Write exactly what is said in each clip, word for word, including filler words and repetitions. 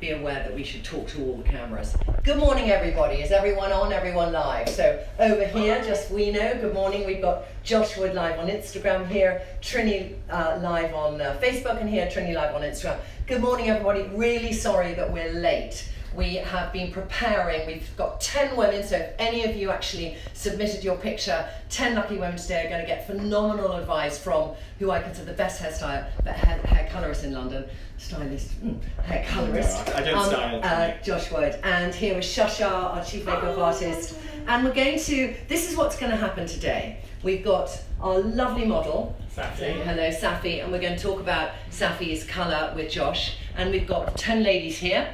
be aware that we should talk to all the cameras. Good morning, everybody. Is everyone on? Everyone live? So over here, just we know, good morning. We've got Josh Wood live on Instagram here, Trinny uh, live on uh, Facebook, and here, Trinny live on Instagram. Good morning, everybody. Really sorry that we're late. We have been preparing. We've got ten women, so if any of you actually submitted your picture, ten lucky women today are going to get phenomenal advice from who I consider the best hairstyle, but hair, hair colourist in London, stylist, mm, hair colourist. No, I don't um, style. Uh, Josh Wood. And here with ChaCha, our chief makeup oh, artist. And we're going to, this is what's going to happen today. We've got our lovely model, Saffy. Say hello, Saffy, and we're going to talk about Saffy's colour with Josh. And we've got ten ladies here.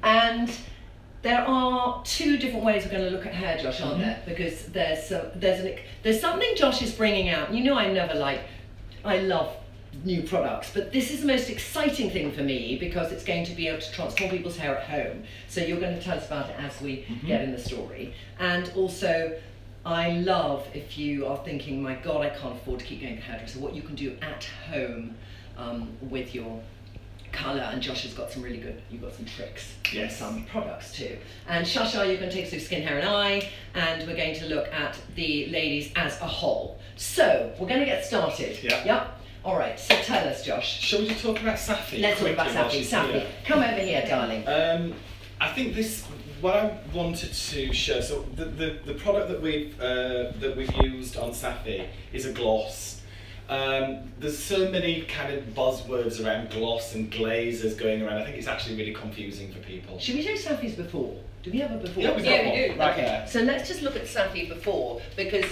And there are two different ways we're going to look at hair, Josh, aren't mm-hmm. there? Because there's so, there's an, there's something Josh is bringing out. You know, I never like, I love new products, but this is the most exciting thing for me because it's going to be able to transform people's hair at home. So you're going to tell us about it as we mm-hmm. get in the story. And also, I love if you are thinking, my God, I can't afford to keep going to the hairdresser, what you can do at home um, with your colour, and Josh has got some really good, you've got some tricks, yes, some products too. And ChaCha, you're going to take us through skin, hair and eye, and we're going to look at the ladies as a whole. So, we're going to get started. Yeah. Yep. Alright, so tell us, Josh. Shall we talk about Saffy? Let's talk about Saffy. Saffy, come over here, darling. Um, I think this, what I wanted to show, so the, the, the product that we've, uh, that we've used on Saffy is a gloss. Um, there's so many kind of buzzwords around gloss and glazes going around. I think it's actually really confusing for people. Should we do Saffy's before? Do we have a before? Yeah, we've yeah, got we one. do. Right okay. There. So let's just look at Saffy before, because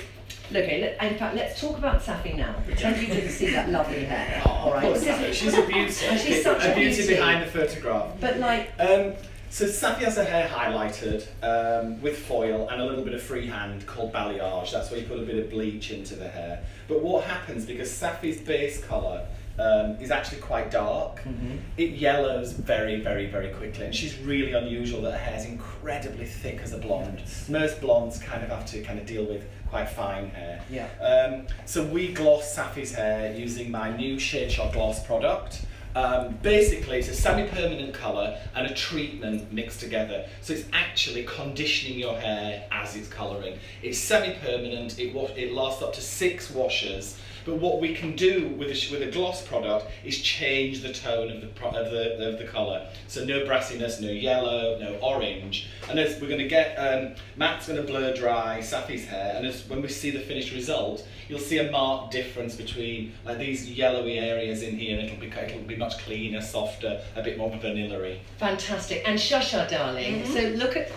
okay. Let, in fact, let's talk about Saffy now. Pretend you didn't see that lovely hair. Oh, all right. Saffy. She's a beauty. She's such a, a beauty, beauty behind the photograph. But like. Um, So Saffy has her hair highlighted um, with foil and a little bit of freehand called balayage. That's where you put a bit of bleach into the hair. But what happens, because Saffy's base colour um, is actually quite dark, mm-hmm. it yellows very, very, very quickly. And she's really unusual that her hair's incredibly thick as a blonde. Most blondes kind of have to kind of deal with quite fine hair. Yeah. Um, so we gloss Saffy's hair using my new Shade Shot Gloss product. Um, basically, it's a semi-permanent colour and a treatment mixed together. So it's actually conditioning your hair as it's colouring. It's semi-permanent, it, it lasts up to six washes, but what we can do with a, with a gloss product is change the tone of the, pro of the, of the colour. So no brassiness, no yellow, no orange. And as we're going to get, um, Matt's going to blur dry Saffy's hair, and as, when we see the finished result, you'll see a marked difference between like these yellowy areas in here, and it'll be, it'll be much cleaner, softer, a bit more vanilla-y. Fantastic. And ChaCha, darling, mm-hmm. so look at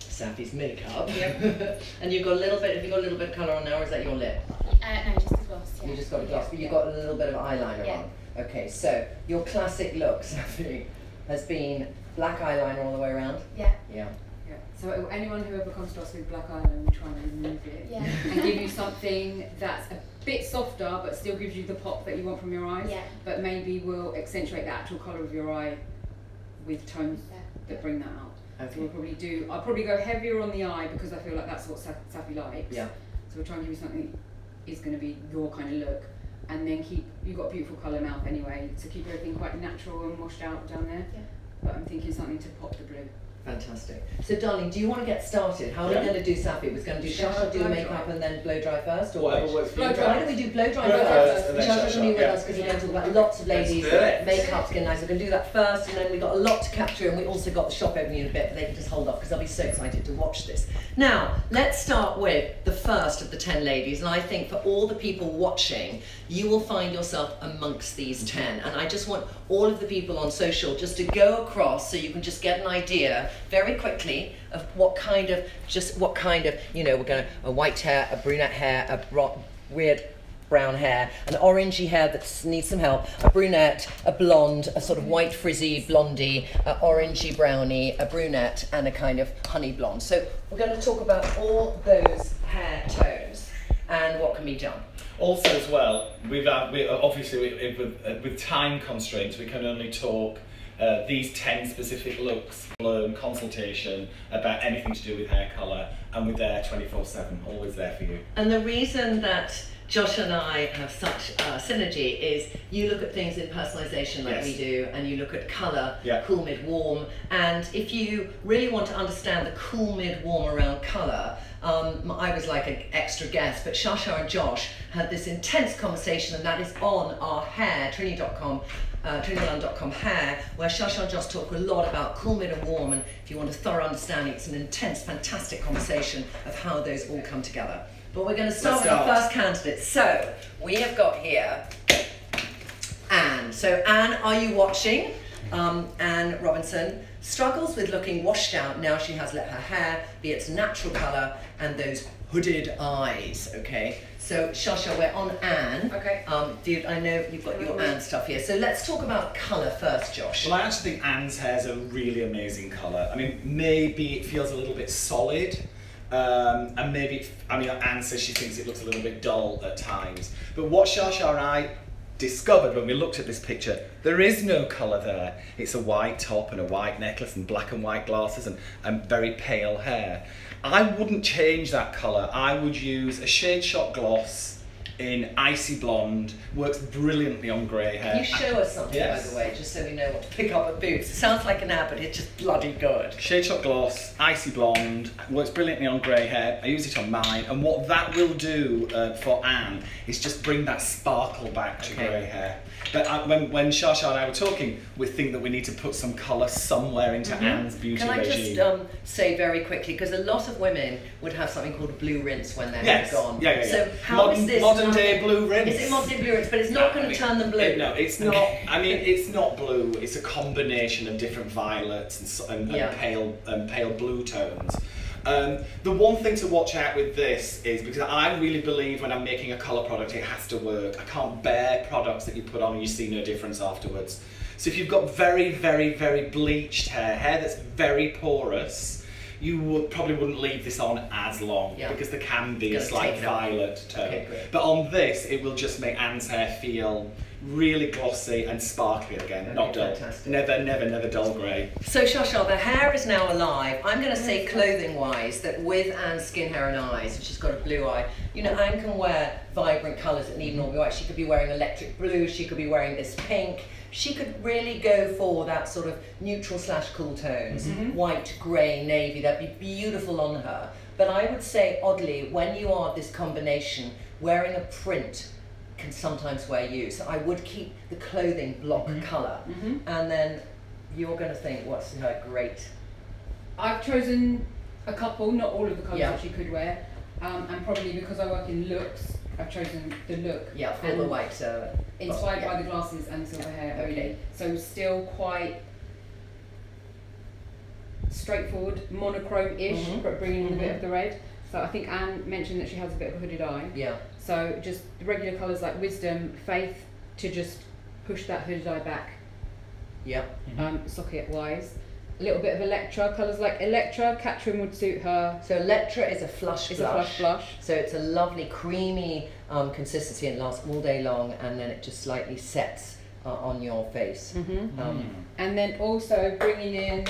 Saffy's makeup. Yep. And you've got a little bit, have you got a little bit of colour on now, or is that your lip? Uh, no, just a gloss. Yeah. You just got a gloss, but you've got a little bit of eyeliner yeah. on. Okay, so your classic look, Saffy, has been black eyeliner all the way around? Yeah. Yeah. So anyone who ever comes to us with black eyeliner, we try and remove it yeah. and give you something that's a bit softer but still gives you the pop that you want from your eyes, yeah. but maybe will accentuate the actual colour of your eye with tones yeah. that bring that out. Okay. So we'll probably do, I'll probably go heavier on the eye because I feel like that's what Saffy likes. Yeah. So we'll try and give you something that is going to be your kind of look, and then keep, you've got a beautiful colour mouth anyway, so keep everything quite natural and washed out down there, yeah. but I'm thinking something to pop the blue. Fantastic. So, darling, do you want to get started? How are yeah. we going to do Saffy? We're going to do ChaCha, do the makeup, dry. and then blow dry first? Or Whatever works for blow you dry. Why don't we do blow dry blow first? ChaCha's going to be with yeah. us because yeah. we're going to talk about lots of ladies' makeup, skin lines. We're going to do that first, and then we've got a lot to capture, and we also got the shop opening in a bit, but they can just hold off because I'll be so excited to watch this. Now, let's start with the first of the ten ladies, and I think for all the people watching, you will find yourself amongst these ten. And I just want all of the people on social just to go across so you can just get an idea very quickly of what kind of, just what kind of, you know, we're going to, a white hair, a brunette hair, a bro weird brown hair, an orangey hair that needs some help, a brunette, a blonde, a sort of white frizzy blondie, a orangey brownie, a brunette, and a kind of honey blonde. So we're going to talk about all those hair tones and what can be done. Also as well, we've, uh, we, obviously we, with, uh, with time constraints, we can only talk uh, these ten specific looks, learn, consultation about anything to do with hair colour, and we're there twenty-four seven, always there for you. And the reason that Josh and I have such uh, synergy is you look at things in personalisation like yes. we do, and you look at colour, yeah. cool, mid, warm, and if you really want to understand the cool, mid, warm around colour, Um, I was like an extra guest, but ChaCha and Josh had this intense conversation, and that is on our hair, Trinny dot com, uh, Trinny London dot com hair, where ChaCha and Josh talk a lot about cool, mid and warm, and if you want a thorough understanding, it's an intense, fantastic conversation of how those all come together. But we're going to start Let's with start. the first candidate. So, we have got here Anne. So Anne, are you watching? Um, Anne Robinson struggles with looking washed out now she has let her hair be its natural colour and those hooded eyes, okay? So, ChaCha, we're on Anne. Okay. Um, dude, I know you've got your Anne stuff here. So let's talk about colour first, Josh. Well, I actually think Anne's hair's a really amazing colour. I mean, maybe it feels a little bit solid. Um, and maybe, I mean, Anne says she thinks it looks a little bit dull at times. But what ChaCha and I discovered when we looked at this picture, there is no colour there. It's a white top and a white necklace and black and white glasses and, and very pale hair. I wouldn't change that colour. I would use a Shade Shot Gloss in Icy Blonde. Works brilliantly on grey hair. Can you show us something, yes. by the way, just so we know what to pick up at Boots? It sounds like an ad, but it's just bloody good. Shade Shot Gloss, Icy Blonde. Works brilliantly on grey hair. I use it on mine. And what that will do uh, for Anne is just bring that sparkle back to okay. grey hair. But I, when, when ChaCha and I were talking, we think that we need to put some colour somewhere into mm-hmm. Anne's beauty regime. Can I regime. just um, say very quickly, because a lot of women would have something called a blue rinse when they're yes. gone. Yeah, yeah, yeah. So how modern, is this? Modern day blue rinse. Is it modern day blue rinse? But it's not no, going mean, to turn them blue. It, no, it's not. I mean, it's not blue. It's a combination of different violets and, and, yeah. and pale and pale blue tones. Um, the one thing to watch out with this is, because I really believe when I'm making a colour product it has to work. I can't bear products that you put on and you see no difference afterwards. So if you've got very, very, very bleached hair, hair that's very porous, you would, probably wouldn't leave this on as long yeah. because there can be a slight violet tone. Okay, but on this it will just make Anne's hair feel really glossy and sparkly again, okay, not dull. Fantastic. Never, never, never dull grey. So ChaCha, the hair is now alive. I'm going to say clothing-wise that with Anne's skin, hair and eyes, and she's got a blue eye, you know, Anne can wear vibrant colours that need not be white. She could be wearing electric blue, she could be wearing this pink. She could really go for that sort of neutral slash cool tones, mm-hmm. white, grey, navy, that'd be beautiful on her. But I would say, oddly, when you are this combination, wearing a print can sometimes wear you. So I would keep the clothing block mm-hmm. colour. Mm-hmm. And then you're going to think, what's her great? I've chosen a couple, not all of the colours yeah. that she could wear. Um, and probably because I work in looks, I've chosen the look. Yeah, for the white. So inspired yeah. by the glasses and the silver yeah. hair only. Okay. So still quite straightforward, monochrome-ish, mm-hmm. but bringing mm-hmm. in a bit of the red. So I think Anne mentioned that she has a bit of a hooded eye. Yeah. So just the regular colours like wisdom, faith, to just push that hooded eye back. Yeah. Mm-hmm. Um, socket wise. A little bit of Electra, colours like Electra, Katrin would suit her. So Electra is a flush it's blush. It's a flush blush. So it's a lovely creamy um, consistency and lasts all day long, and then it just slightly sets uh, on your face. Mm-hmm. Um, mm. And then also bringing in...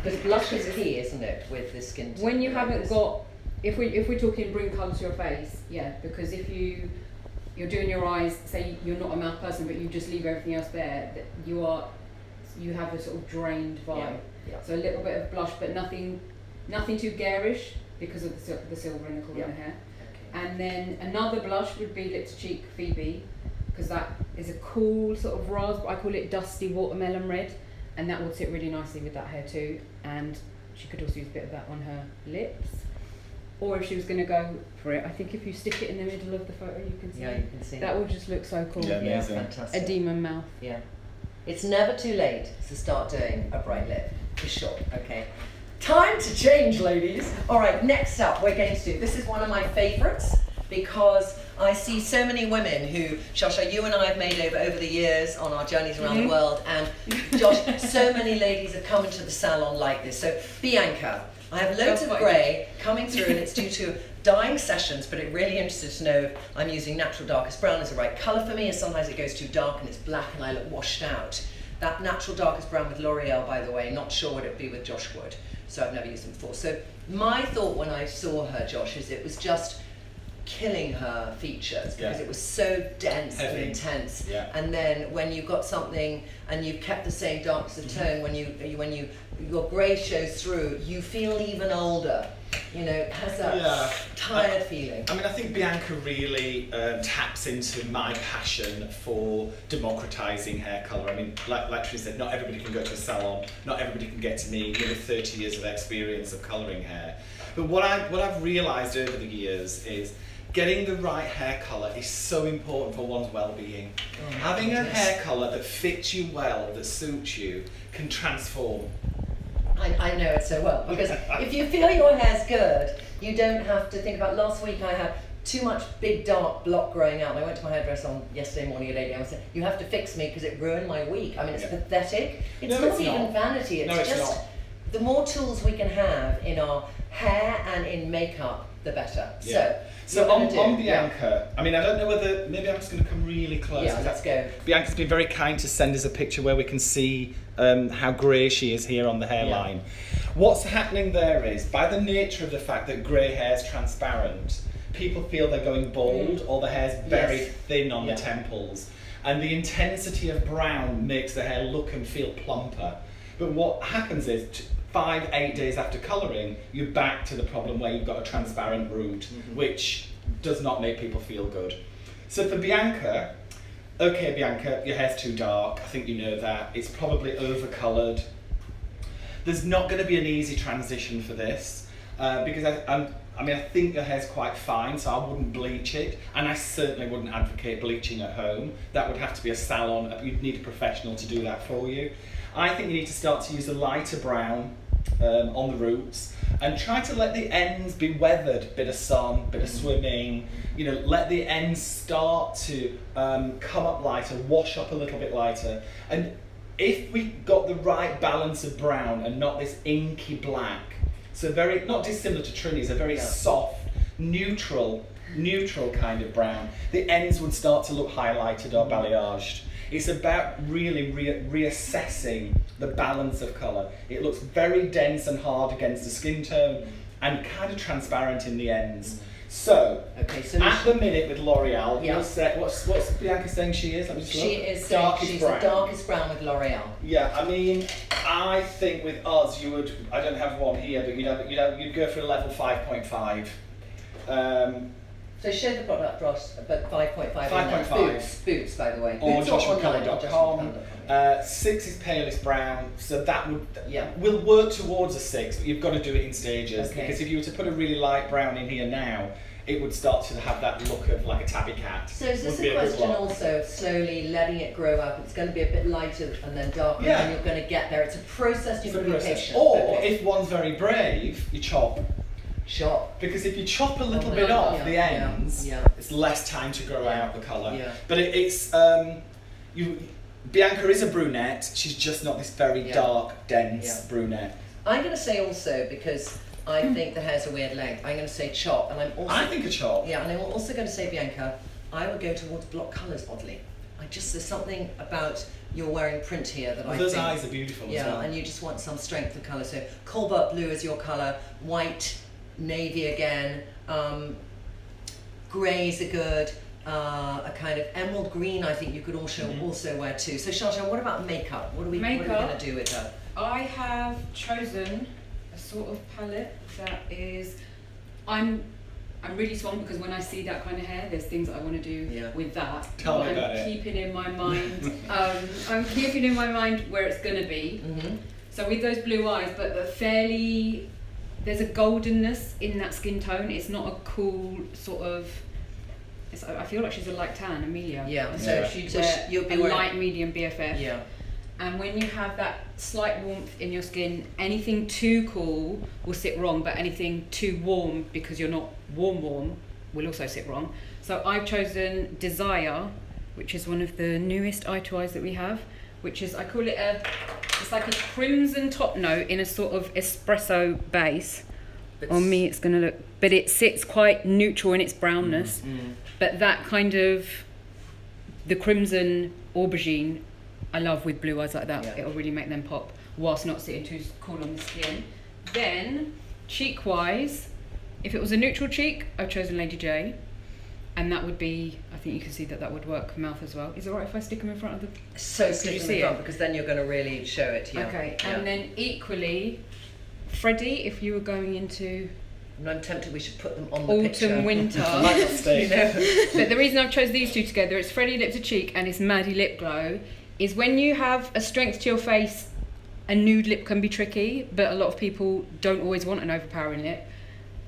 Because blush is key, isn't it, with this skin tone? When you haven't this. got... If we if we're talking bring colour to your face, yeah, because if you you're doing your eyes, say you're not a mouth person, but you just leave everything else there, that you are you have a sort of drained vibe. Yeah, yeah. So a little bit of blush, but nothing nothing too garish because of the the silver in the corner yeah. hair. Okay. And then another blush would be lip to cheek Phoebe, because that is a cool sort of raspberry. I call it dusty watermelon red, and that would sit really nicely with that hair too. And she could also use a bit of that on her lips. Or if she was going to go for it, I think if you stick it in the middle of the photo, you can see yeah, you can see that, that will just look so cool. Yeah, yeah, fantastic. A demon mouth. Yeah, it's never too late to start doing a bright lip for sure. Okay, time to change, ladies. All right, next up, we're going to do. This is one of my favourites because I see so many women who, ChaCha, you and I have made over over the years on our journeys around mm-hmm. the world, and Josh, so many ladies have come into the salon like this. So Bianca. I have loads That's of grey coming through, and it's due to dyeing sessions, but it really interested to know if I'm using natural darkest brown as the right colour for me, and sometimes it goes too dark and it's black and I look washed out. That natural darkest brown with L'Oreal, by the way, not sure what it'd be with Josh Wood, so I've never used them before. So my thought when I saw her, Josh, is it was just killing her features because yeah. it was so dense Heavy. and intense. Yeah. And then when you got something and you kept the same darkness of tone, mm-hmm. when you when you your grey shows through, you feel even older. You know, it has that yeah. tired I, feeling. I mean, I think Bianca really um, taps into my passion for democratising hair colour. I mean, like, like Trinny said, not everybody can go to a salon, not everybody can get to me, nearly thirty years of experience of colouring hair. But what, I, what I've realised over the years is getting the right hair colour is so important for one's well-being. Oh, Having goodness. a hair colour that fits you well, that suits you, can transform. I, I know it so well, because if you feel your hair's good, you don't have to think about, last week I had too much big dark block growing out, and I went to my hairdresser on yesterday morning at eight a m and said, you have to fix me because it ruined my week. I mean, it's yeah. pathetic. It's no, not it's even not. vanity, it's, no, it's just, not. the more tools we can have in our hair and in makeup, the better. Yeah. So, so on, on Bianca, yeah. I mean, I don't know whether, maybe I'm just going to come really close. Yeah, let's go. Bianca's been very kind to send us a picture where we can see um, how grey she is here on the hairline. Yeah. What's happening there is, by the nature of the fact that grey hair is transparent, people feel they're going bald mm. or the hair's very yes. thin on yeah. the temples. And the intensity of brown makes the hair look and feel plumper. But what happens is, five, eight days after colouring, you're back to the problem where you've got a transparent root, mm-hmm. which does not make people feel good. So for Bianca, okay Bianca, your hair's too dark, I think you know that, it's probably over-coloured. There's not going to be an easy transition for this, uh, because I, I'm, I mean, I think your hair's quite fine, so I wouldn't bleach it, and I certainly wouldn't advocate bleaching at home. That would have to be a salon, you'd need a professional to do that for you. I think you need to start to use a lighter brown, Um, on the roots, and try to let the ends be weathered, bit of sun, bit of swimming, you know, let the ends start to um, come up lighter, wash up a little bit lighter. And if we got the right balance of brown and not this inky black, so very, not dissimilar to Trinny's, a very yeah. soft, neutral, neutral kind of brown, the ends would start to look highlighted or balayaged. It's about really re reassessing the balance of colour. It looks very dense and hard against the skin tone and kind of transparent in the ends. So, okay, so at the minute with L'Oreal, yeah. what's, what's Bianca saying she is? Let me just she look. is darkest she's brown. the darkest brown with L'Oreal. Yeah, I mean, I think with us, you would, I don't have one here, but you'd, have, you'd, have, you'd go for a level five point five. Um, So show the product brush, but five point five. five point five. Boots, Boots, by the way. Or joshua color dot com. Uh, six is palest brown, so that would yeah. we'll work towards a six, but you've got to do it in stages, okay. because if you were to put a really light brown in here now, it would start to have that look of like a tabby cat. So is this a question also of slowly letting it grow up? It's going to be a bit lighter and then darker, yeah. and you're going to get there. It's a process. You've got to be patient. Or okay. if one's very brave, you chop. Chop. Because if you chop a little oh, bit no, off yeah, the ends, yeah, yeah. it's less time to grow yeah. out the colour. Yeah. But it, it's, um, you, Bianca is a brunette, she's just not this very yeah. dark, dense yeah. brunette. I'm going to say also, because I mm. think the hair's a weird length, I'm going to say chop. And I'm also, I think a chop. Yeah, and I'm also going to say, Bianca, I would go towards block colours, oddly. I just, there's something about you're wearing print here that well, I those think... Those eyes are beautiful yeah, as well. Yeah, and you just want some strength of colour. So cobalt blue is your colour, white, navy again, um, greys are good, uh, a kind of emerald green I think you could also mm-hmm. also wear too. So ChaCha, what about makeup? What are we, makeup, what are we going to do with her? I have chosen a sort of palette that is, I'm I'm really swamped because when I see that kind of hair, there's things that I want to do yeah. with that. Tell me about it. I'm keeping in my mind, um, I'm keeping in my mind where it's going to be. Mm-hmm. So with those blue eyes, but the fairly, there's a goldenness in that skin tone. It's not a cool sort of, it's, I feel like she's a light tan, Amelia. Yeah, so yeah. she's so she, you'll be a light medium B F F. Yeah. And when you have that slight warmth in your skin, anything too cool will sit wrong, but anything too warm, because you're not warm warm, will also sit wrong. So I've chosen Desire, which is one of the newest eye to eyes that we have, which is, I call it a, it's like a crimson top note in a sort of espresso base. It's, on me it's going to look, but it sits quite neutral in its brownness, mm, mm. but that kind of, the crimson aubergine I love with blue eyes like that. Yeah. It'll really make them pop whilst not sitting too cool on the skin. Then cheek wise, if it was a neutral cheek, I've chosen Lady J, and that would be, I think you can see that that would work for mouth as well. Is it right if I stick them in front of the? So stick you them see in front it? Because then you're going to really show it. Yeah. Okay, yeah. And then equally, Freddie, if you were going into. And I'm tempted we should put them on the autumn picture. Winter. You know? But the reason I've chosen these two together, it's Freddie Lip to Cheek and it's Maddie Lip Glow, is when you have a strength to your face, a nude lip can be tricky, but a lot of people don't always want an overpowering lip.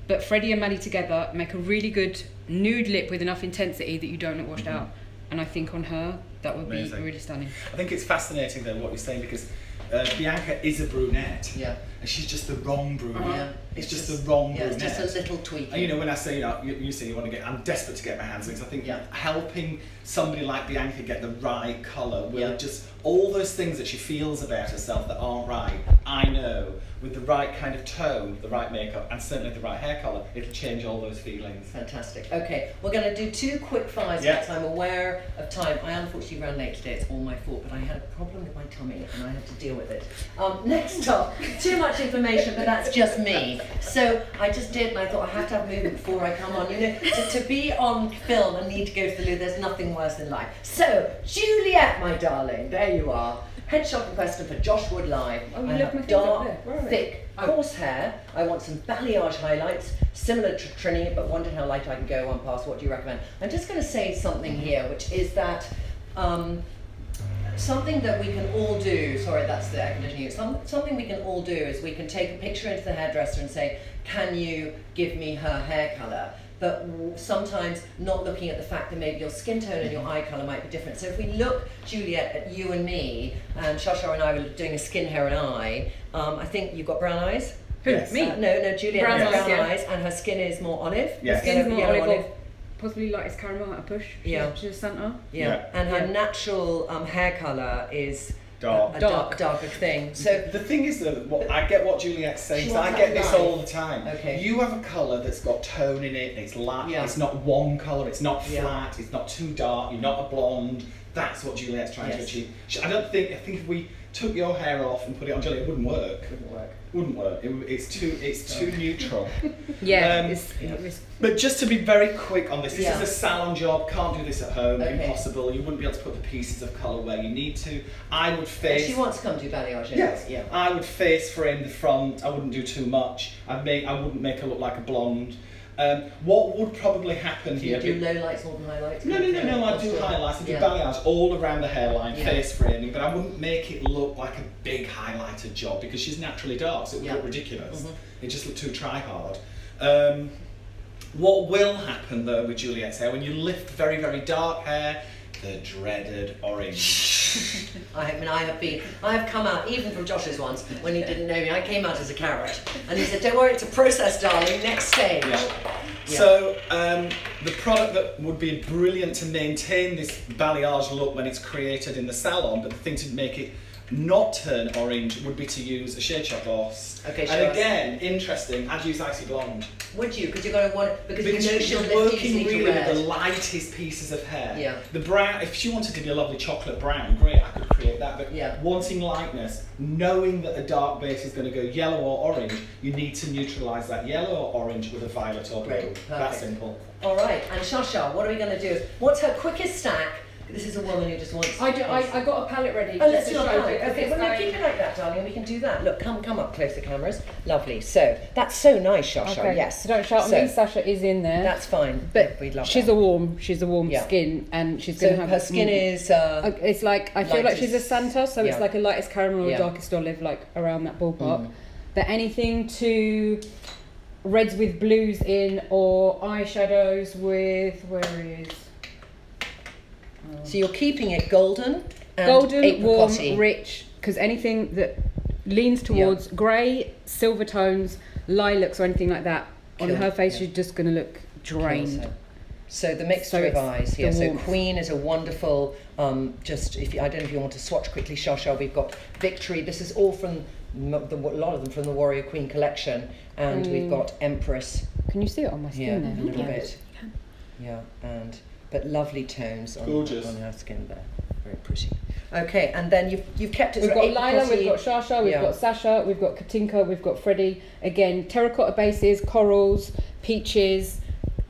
But Freddie and Maddie together make a really good nude lip with enough intensity that you don't look washed mm-hmm. out. And I think on her, that would Amazing. Be really stunning. I think it's fascinating though what you're saying, because Uh, Bianca is a brunette, yeah, and she's just the wrong brunette. Uh-huh. It's, it's just, just the wrong yeah, brunette. It's just a little tweak. And you know, when I say you, know, you, you say you want to get, I'm desperate to get my hands on because I think yeah. helping somebody like Bianca get the right colour will yeah. just all those things that she feels about herself that aren't right. I know with the right kind of tone, the right makeup, and certainly the right hair colour, it'll change all those feelings. Fantastic. Okay, we're going to do two quick fires yeah. because I'm aware of time. I unfortunately ran late today. It's all my fault, but I had a problem with my tummy and I had to deal with it. Um, next up, too much information, but that's just me. So I just did, and I thought I have to have movement before I come on. You know, to, to be on film and need to go to the loo, there's nothing worse in life. So, Juliet, my darling, there you are. Headshot requested for Josh Wood Live. Oh, you I have dark, thick, oh. coarse hair. I want some balayage highlights, similar to Trinny, but wondered how light I can go on past. What do you recommend? I'm just going to say something here, which is that um, something that we can all do, sorry, that's the air conditioning. Some, something we can all do is we can take a picture into the hairdresser and say, can you give me her hair colour? But sometimes not looking at the fact that maybe your skin tone and your eye colour might be different. So if we look, Juliet, at you and me, and ChaCha and I were doing a skin, hair and eye, um, I think you've got brown eyes? Who? Yes. Me? Uh, no, no, Juliet brown has eyes, brown yeah. eyes, and her skin is more olive. Yes. Her skin's skin more olive, olive. Possibly lightest caramel at a push. She's yeah. a Santa. Yeah. yeah. And her yeah. natural um, hair colour is... Dark. A dark, darker thing. So the thing is, though, what, I get what Juliet's saying. I get this light. all the time. Okay. You have a colour that's got tone in it. It's light. Yeah. It's not one colour. It's not flat. Yeah. It's not too dark. You're not a blonde. That's what Juliet's trying yes. to achieve. I don't think. I think if we took your hair off and put it on Juliet, it wouldn't work. It wouldn't work. Wouldn't work. It, it's too. It's too neutral. Yeah, um, it's, it's, but just to be very quick on this, this yeah. is a salon job. Can't do this at home. Okay. Impossible. You wouldn't be able to put the pieces of colour where you need to. I would face. If she wants to come do balayage. Yes. Yeah. I would face frame the front. I wouldn't do too much. I'd make. I wouldn't make her look like a blonde. Um, what would probably happen do here... Do you do low lights more than highlights? No, no, no, no, I do highlights, I do yeah. balayage all around the hairline, yeah. face framing, but I wouldn't make it look like a big highlighter job because she's naturally dark, so it would yeah. look ridiculous. Mm-hmm. It just looked too try-hard. Um, what will happen, though, with Juliet's hair, when you lift very, very dark hair, the dreaded orange. I mean, I have been, I have come out, even from Josh's once, when he didn't know me, I came out as a carrot. And he said, don't worry, it's a process, darling, next stage. Yeah. Yeah. So, um, the product that would be brilliant to maintain this balayage look when it's created in the salon, but the thing to make it not turn orange would be to use a Shade Shot Gloss. Okay, sure. And again, interesting, I'd use Icy Blonde. Would you? Because you're going to want it, because, because you know she'll lift easily to red. Working really with the lightest pieces of hair. Yeah. The brown, if she wanted to be a lovely chocolate brown, great, I could create that, but yeah. wanting lightness, knowing that a dark base is going to go yellow or orange, you need to neutralise that yellow or orange with a violet or blue. That simple. All right, and ChaCha, what are we going to do? What's her quickest stack? This is a woman who just wants. I do. I, I got a palette ready. Oh, let's do a palette. Okay, well, no, keep it like that, darling. We can do that. Look, come, come up close to the cameras. Lovely. So that's so nice, ChaCha. Okay. Yes. Don't shout at me. ChaCha is in there. That's fine. But we love she's that. a warm. She's a warm yeah. skin, and she's so going to have her skin mm, is. Uh, it's like I feel like she's a Santa, so yeah. it's like a lightest caramel or yeah. darkest olive, like around that ballpark. Mm. But anything to reds with blues in, or eyeshadows with where is. So you're keeping it golden and golden, warm, rich, because anything that leans towards yeah. grey, silver tones, lilacs or anything like that, cool. on her face yeah. she's just going to look drained. Cool. So the mixture so of eyes here. So Queen is a wonderful, um, just, if you, I don't know if you want to swatch quickly, ChaCha, we've got Victory. This is all from, the, a lot of them from the Warrior Queen collection. And mm. we've got Empress. Can you see it on my skin yeah, there? A little yeah. bit. Yeah, and... But lovely tones on, on her skin there. Very pretty. Okay, and then you've, you've kept it... We've got Lila, we've got ChaCha, we've yeah. got Sasha, we've got Katinka, we've got Freddie. Again, terracotta bases, corals, peaches,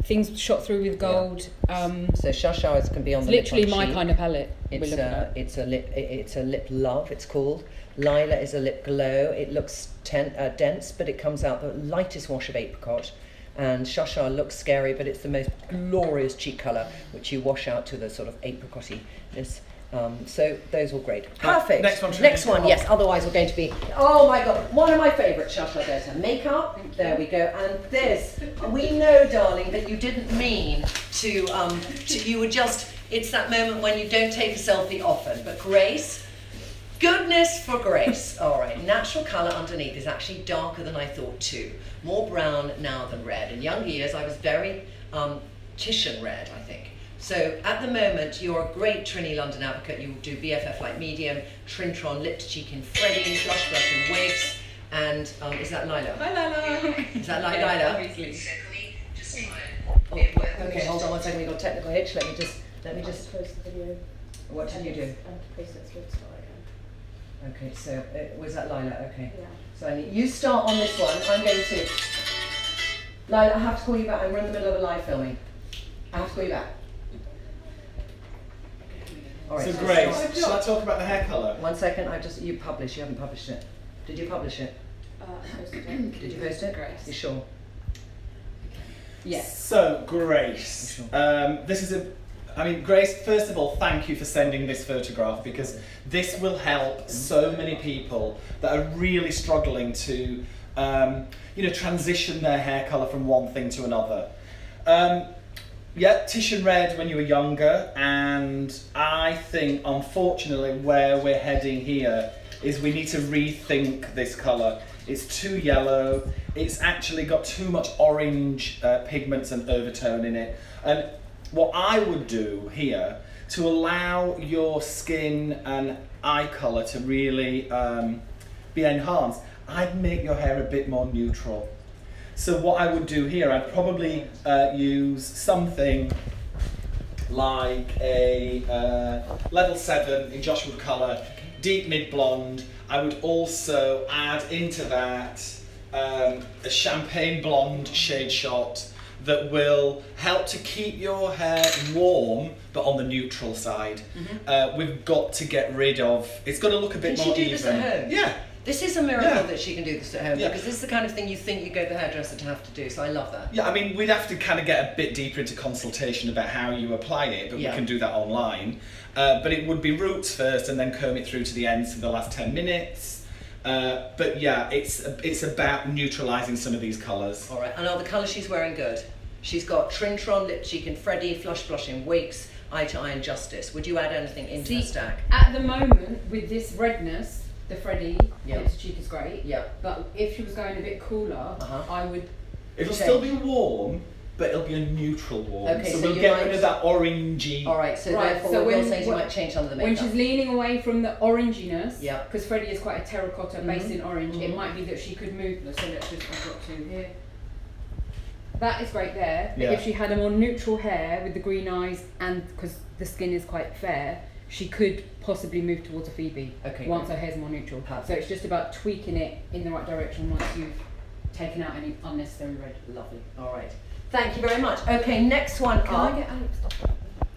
things shot through with gold. Yeah. Um, so ChaCha is, can be on the literally lip on my cheek. Kind of palette. It's a, it's a lip. It's a lip love. It's called. Lila is a lip glow. It looks ten, uh, dense, but it comes out the lightest wash of apricot. And ChaCha looks scary, but it's the most glorious cheek color, which you wash out to the sort of apricottiness. Um, so those were great. Perfect. Next one. Next one, yes. Otherwise we're going to be, oh my God, one of my favourite ChaCha goes to makeup. There we go. And this, we know, darling, that you didn't mean to, um, to, you were just, it's that moment when you don't take a selfie often. But Grace, goodness for Grace. All right, natural colour underneath is actually darker than I thought too. More brown now than red. In younger years I was very um, Titian red, I think. So at the moment, you're a great Trinny London advocate. You do B F F Light Medium, Trintron Lip to Cheek in Freddie, Flush Brush in Waves, and um, is that Lila? Hi Lila! Is that Lila? Yeah, obviously. So can we just oh, okay, hold on one second, we've got technical hitch. Let me just, let me just... post the video. What did you do? I have to post it to the store again. Okay, so, uh, was that Lila? Okay. Yeah. So I need, you start on this one, I'm going to... Lila, I have to call you back, we're in the middle of a live filming. I have to call you back. Right, so, so Grace, shall I talk about the hair colour? One second, I just, you publish, you haven't published it. Did you publish it? Uh, I posted it. Did you post it? Grace. You sure? Yes. So, Grace, sure? um, this is a, I mean, Grace, first of all, thank you for sending this photograph, because this will help so many people that are really struggling to, um, you know, transition their hair colour from one thing to another. Um, Yeah, Titian red when you were younger, and I think unfortunately where we're heading here is we need to rethink this colour. It's too yellow, it's actually got too much orange uh, pigments and overtone in it. And what I would do here to allow your skin and eye colour to really um, be enhanced, I'd make your hair a bit more neutral. So what I would do here, I'd probably uh, use something like a uh, level seven in Josh Wood Color, deep mid blonde. I would also add into that um, a champagne blonde shade shot that will help to keep your hair warm, but on the neutral side. Mm-hmm. uh, we've got to get rid of. It's going to look a bit Can more she do even. This at home? Yeah. This is a miracle yeah. that she can do this at home, yeah. because this is the kind of thing you think you go to the hairdresser to have to do, so I love that. Yeah, I mean, we'd have to kind of get a bit deeper into consultation about how you apply it, but yeah. we can do that online. Uh, but it would be roots first and then comb it through to the ends for the last ten minutes. Uh, but yeah, it's it's about neutralising some of these colours. All right, and are the colours she's wearing good? She's got Trintron, Lip Cheek and Freddie, Flush Blush in Wigs, Eye to Eye and Justice. Would you add anything into the stack? At the moment, with this redness, the Freddie, yeah. Lip to Cheek is great. Yeah. But if she was going a bit cooler, uh-huh. I would. It'll change. Still be warm, but it'll be a neutral warm. Okay, so, so we'll get right. rid of that orangey. All right. So right. therefore, so we'll say she might change some of the makeup. When she's leaning away from the oranginess, yeah, because Freddie is quite a terracotta mm-hmm. based in orange. Mm-hmm. It might be that she could move. So let's just I've got two here. That is great there. But yeah. if she had a more neutral hair with the green eyes, and because the skin is quite fair, she could possibly move towards a Phoebe okay, once good. her hair's more neutral. Perfect. So it's just about tweaking it in the right direction once you've taken out any unnecessary red. Lovely. All right. Thank you very much. Okay, next one. Can up. I get Alex?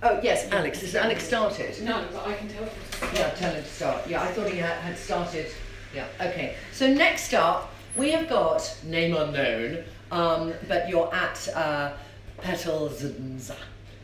Oh, yes, yeah. Alex. Is Alex started? No, but I can tell him to start. Yeah, tell him to start. Yeah, I thought he had started. Yeah, okay. So next up, we have got, name unknown, um, but you're at uh, Petals and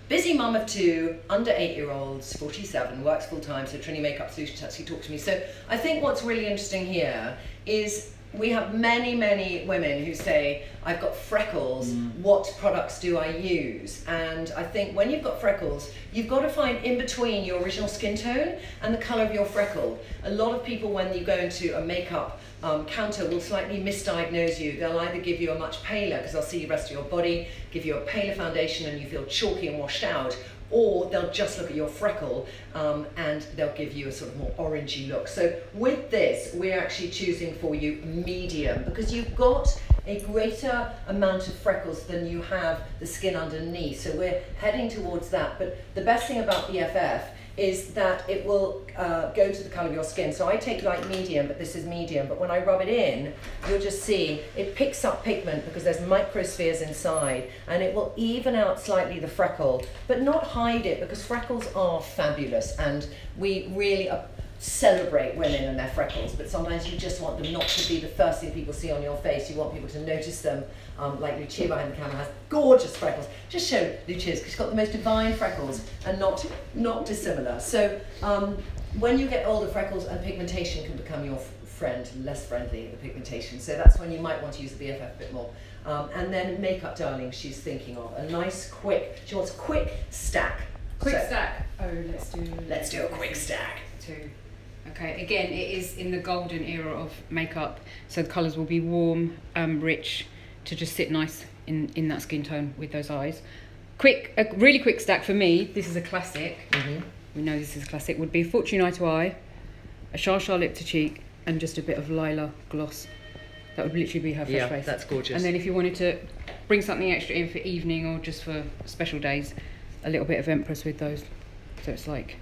busy mum of two, under eight-year-olds, forty-seven, works full-time, so Trinny Makeup Solutions actually talked to me. So I think what's really interesting here is we have many, many women who say, I've got freckles, mm. what products do I use? And I think when you've got freckles, you've got to find in between your original skin tone and the colour of your freckle. A lot of people, when you go into a makeup Um, counter, will slightly misdiagnose you. They'll either give you a much paler, because they'll see the rest of your body, give you a paler foundation and you feel chalky and washed out, or they'll just look at your freckle um, and they'll give you a sort of more orangey look. So with this, we're actually choosing for you medium, because you've got a greater amount of freckles than you have the skin underneath. So we're heading towards that. But the best thing about B F F is that it will uh, go to the color of your skin. So I take like medium, but this is medium, but when I rub it in, you'll just see it picks up pigment because there's microspheres inside, and it will even out slightly the freckle, but not hide it, because freckles are fabulous, and we really are celebrate women and their freckles, but sometimes you just want them not to be the first thing people see on your face. You want people to notice them, um, like Lucia behind the camera has gorgeous freckles. Just show Lucia's, because she's got the most divine freckles, and not, not dissimilar. So um, when you get older, freckles and pigmentation can become your friend, less friendly, the pigmentation. So that's when you might want to use the B F F a bit more. Um, and then Makeup Darling, she's thinking of a nice quick, she wants a quick stack. Quick so, stack. Oh, let's do. Let's do a quick stack. Two. Okay, again, it is in the golden era of makeup, so the colours will be warm, um, rich, to just sit nice in, in that skin tone with those eyes. Quick, a really quick stack for me, this is a classic, mm-hmm. we know this is a classic, would be Fortune Eye to Eye, a ChaCha Lip to Cheek, and just a bit of Lila gloss. That would literally be her fresh yeah, face. Yeah, that's gorgeous. And then if you wanted to bring something extra in for evening or just for special days, a little bit of Empress with those, so it's like...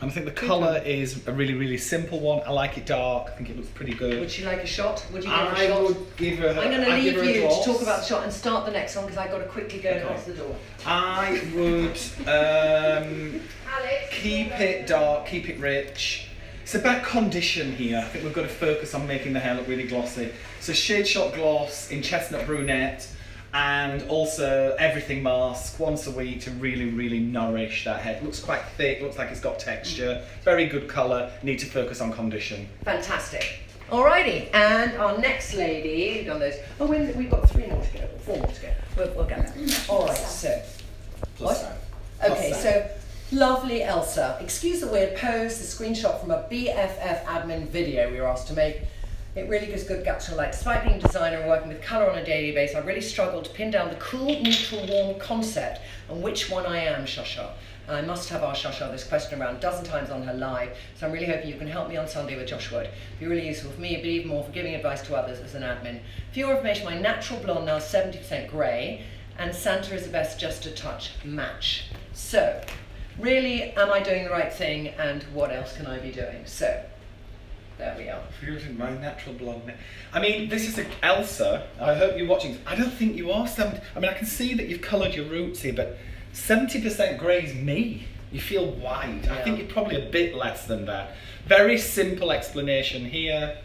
And I think the colour is a really, really simple one. I like it dark. I think it looks pretty good. Would she like a shot? Would you give her a shot? I would give her a I'm going to leave you to talk about the shot and start the next one, because I've got to quickly go across the door. I would um, Alex, keep it dark, keep it rich. It's about condition here. I think we've got to focus on making the hair look really glossy. So Shade Shot Gloss in Chestnut Brunette, and also Everything Mask once a week to really, really nourish that head. Looks quite thick, looks like it's got texture, very good colour, need to focus on condition. Fantastic. Alrighty, and our next lady, done those. Oh, we've got three more to go, four more to go. We'll, we'll get that. Alright, so. Plus what? Plus okay, that. so. Lovely Elsa. Excuse the weird pose, the screenshot from a B F F admin video we were asked to make. It really gives good guts to like. Despite being a designer and working with colour on a daily basis, I really struggled to pin down the cool, neutral, warm concept and which one I am, ChaCha. And I must have asked ChaCha this question around a dozen times on her live, so I'm really hoping you can help me on Sunday with Josh Wood. It'd be really useful for me, but even more for giving advice to others as an admin. For your information, my natural blonde now is seventy percent grey, and Santa is the best just a touch match. So, really, am I doing the right thing, and what else can I be doing? So. There we are. My natural blonde. I mean, this is a Elsa. I hope you're watching. I don't think you are seventy. I mean, I can see that you've coloured your roots here, but seventy percent grey is me. You feel wide. Yeah. I think you're probably a bit less than that. Very simple explanation here.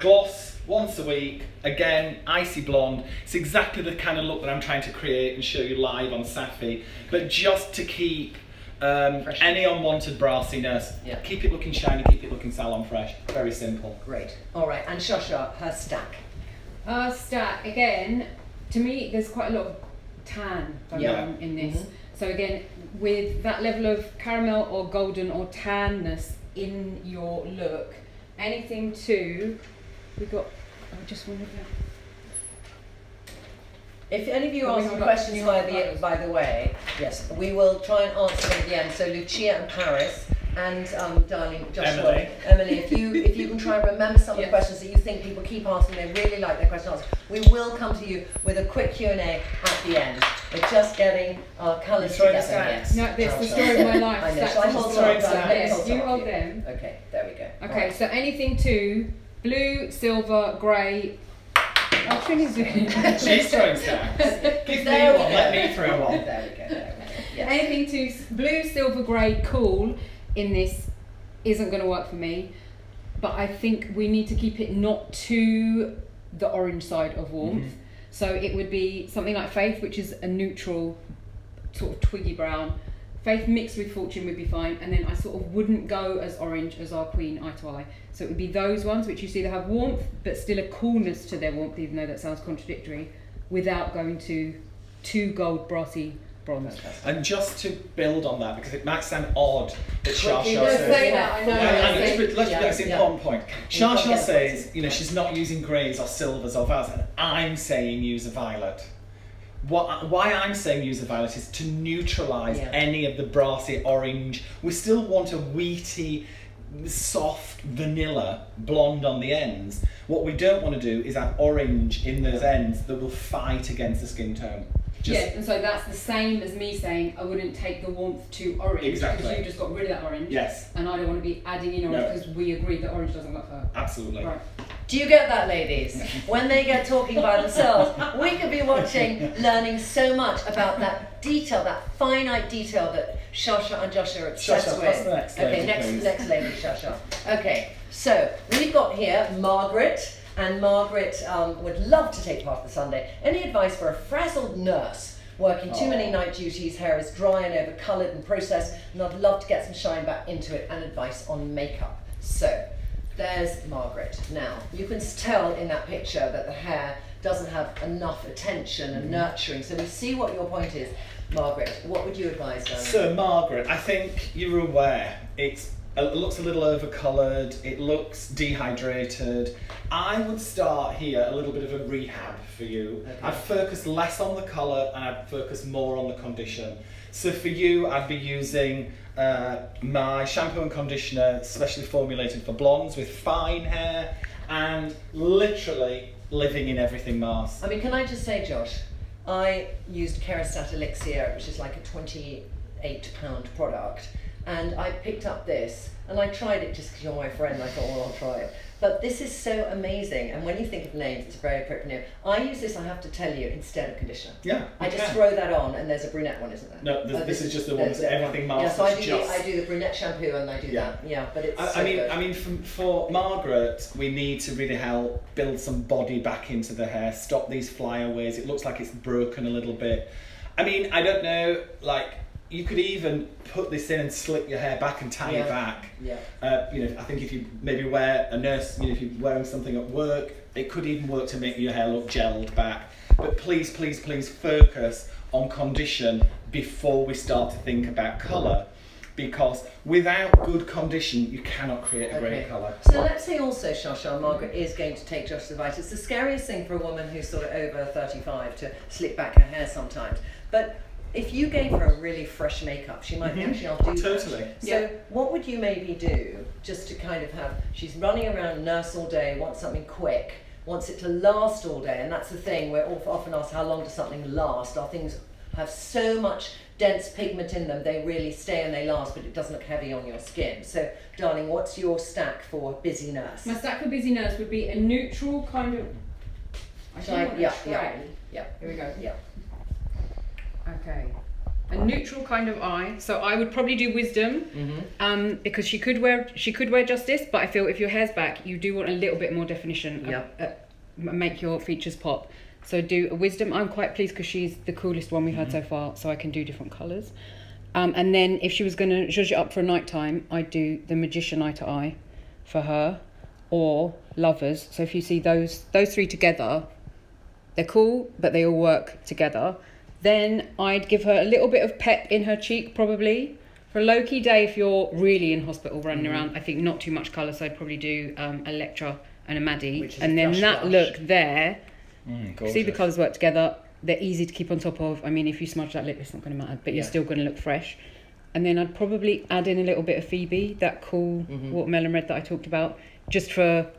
Gloss once a week. Again, Icy Blonde. It's exactly the kind of look that I'm trying to create and show you live on Saffy, but just to keep. Um, any unwanted brassiness, yeah. Keep it looking shiny, keep it looking salon fresh, very simple. Great. All right, and ChaCha, her stack. Her stack, again, to me, there's quite a lot of tan going yeah. on in this. Mm-hmm. So again, with that level of caramel or golden or tanness in your look, anything to, we've got, I just want to go. If any of you ask some questions, by the, by the way, yes, we will try and answer them at the end. So Lucia and Paris and um, darling Joshua, Emily, Emily if, you, if you can try and remember some of the questions that you think people keep asking, they really like their question answered. We will come to you with a quick Q and A at the end. We're just getting our colours together. Yes. No, that's the story of my life. I know. Shall I hold on? Yes, you hold them. Okay, there we go. Okay, right. So anything to blue, silver, grey. I'll finish doing it. She's throwing stacks. Give there me one, let me throw one. There we go, there we go. Yes. Anything to blue, silver, grey, cool in this isn't going to work for me, but I think we need to keep it not too the orange side of warmth. Mm-hmm. So it would be something like Faith, which is a neutral sort of twiggy brown. Faith mixed with Fortune would be fine, and then I sort of wouldn't go as orange as our Queen Eye to Eye. So it would be those ones which you see that have warmth, but still a coolness to their warmth, even though that sounds contradictory, without going to too gold, brassy bronze. And just to build on that, because it might sound odd that ChaCha well, says... say that, I know. And, and it's, let's yeah, that's an yeah. important point. ChaCha says, you know, she's not using greys or silvers or violets, and I'm saying use a violet. What, why I'm saying use the violet is to neutralise yeah. any of the brassy orange. We still want a wheaty, soft, vanilla blonde on the ends. What we don't want to do is have orange in those ends that will fight against the skin tone. Just yeah, and so that's the same as me saying I wouldn't take the warmth to orange. Exactly. Because you just got rid of that orange. Yes. And I don't want to be adding in orange because no. we agree that orange doesn't work for her. Absolutely. Right. Do you get that, ladies? When they get talking by themselves, we could be watching, learning so much about that detail, that finite detail that ChaCha and Joshua are obsessed ChaCha, with. Next okay, lady, next please. next lady, ChaCha. Okay, so we've got here Margaret. And Margaret um, would love to take part of the Sunday. Any advice for a frazzled nurse working too oh. many night duties, hair is dry and over-coloured and processed, and I'd love to get some shine back into it, and advice on makeup. So, there's Margaret. Now, you can tell in that picture that the hair doesn't have enough attention and nurturing, so we see what your point is. Margaret, what would you advise, darling? So, Margaret, I think you're aware it's It looks a little over-coloured, it looks dehydrated. I would start here a little bit of a rehab for you. Okay. I'd focus less on the colour and I'd focus more on the condition. So for you, I'd be using uh, my shampoo and conditioner, specially formulated for blondes with fine hair, and literally living in everything mask. I mean, can I just say, Josh, I used Kerastase Elixir, which is like a twenty-eight pound product. And I picked up this, and I tried it just because you're my friend. I thought, well, I'll try it. But this is so amazing, and when you think of names, it's a very appropriate name. I use this, I have to tell you, instead of conditioner. Yeah, I just can. throw that on, and there's a brunette one, isn't there? No, this, oh, this, this is just the one that's everything masked. Yeah, so I do, just... the, I do the brunette shampoo, and I do yeah. that. Yeah, but it's I, so I mean, good. I mean, for, for Margaret, we need to really help build some body back into the hair, stop these flyaways. It looks like it's broken a little bit. I mean, I don't know, like, you could even put this in and slip your hair back and tie yeah. it back. Yeah. Uh, you know, I think if you maybe wear a nurse, you know, if you're wearing something at work, it could even work to make your hair look gelled back. But please, please, please focus on condition before we start to think about colour. Because without good condition, you cannot create a okay. great colour. So let's say also, ChaCha, Margaret is going to take Josh's advice. It's the scariest thing for a woman who's sort of over thirty-five to slip back her hair sometimes. But if you gave her a really fresh makeup, she might mm-hmm. actually not do totally. that. So yeah. what would you maybe do just to kind of have, she's running around, nurse all day, wants something quick, wants it to last all day, and that's the thing, we're often asked how long does something last? Our things have so much dense pigment in them, they really stay and they last, but it doesn't look heavy on your skin. So, darling, what's your stack for busy nurse? My stack for busy nurse would be a neutral kind of... I Shall I? Yeah, yeah, yeah. Here we go. Yeah. Okay, a neutral kind of eye. So I would probably do wisdom, mm-hmm. um, because she could wear she could wear justice. But I feel if your hair's back, you do want a little bit more definition. Yeah, uh, uh, make your features pop. So do a wisdom. I'm quite pleased because she's the coolest one we've mm-hmm. had so far. So I can do different colours. Um, and then if she was going to zhuzh it up for a night time, I'd do the magician eye to eye, for her, or lovers. So if you see those those three together, they're cool, but they all work together. Then I'd give her a little bit of pep in her cheek, probably. For a low-key day, if you're really in hospital running mm-hmm. around, I think not too much colour, so I'd probably do um, Electra and a Maddie. And then that brush. look there, mm, see the colours work together. They're easy to keep on top of. I mean, if you smudge that lip, it's not going to matter, but you're yeah. still going to look fresh. And then I'd probably add in a little bit of Phoebe, that cool mm-hmm. watermelon red that I talked about, just for...